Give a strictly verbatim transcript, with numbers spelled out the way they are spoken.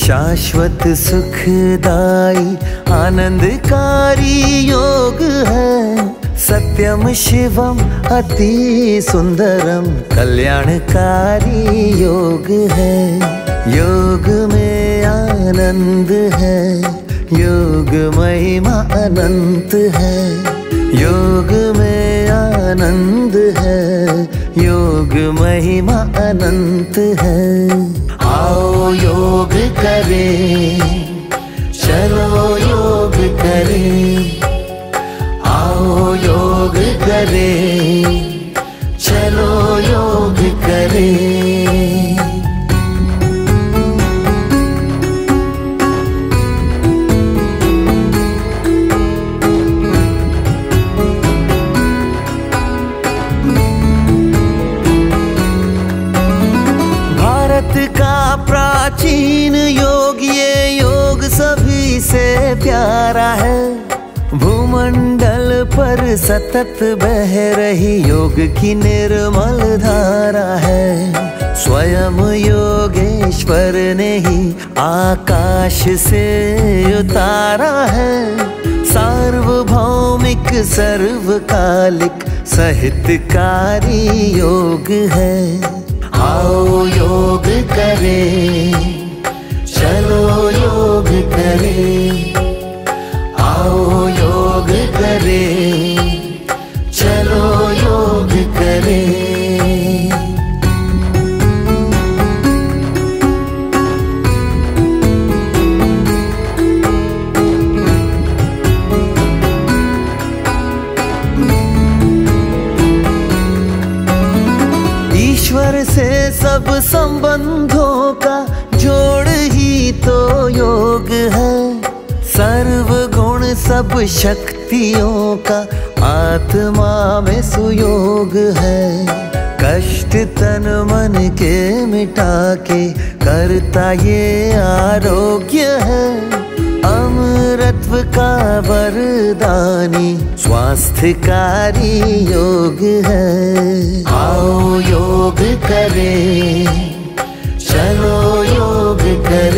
शाश्वत सुखदाई आनंदकारी योग है। सत्यम शिवम अति सुंदरम कल्याणकारी योग है। योग में आनंद है, योग महिमा अनंत है। योग में आनंद है, योग महिमा अनंत है। आओ योग करें, चलो योग करें। आओ योग करें, चलो योग करें। प्राचीन योग ये योग सभी से प्यारा है। भूमंडल पर सतत बह रही योग की निर्मल धारा है। स्वयं योगेश्वर ने ही आकाश से उतारा है। सार्वभौमिक सर्वकालिक सहितकारी योग है। आओ योग करें, चलो योग करें। आओ योग करें, चलो योग करें। से सब संबंधों का जोड़ ही तो योग है। सर्व गुण सब शक्तियों का आत्मा में सुयोग है। कष्ट तन मन के मिटा के करता ये आरोग्य है। अमृतत्व का वरदानी स्वास्थ्यकारी योग है। आओ योग करें, चलो योग करें।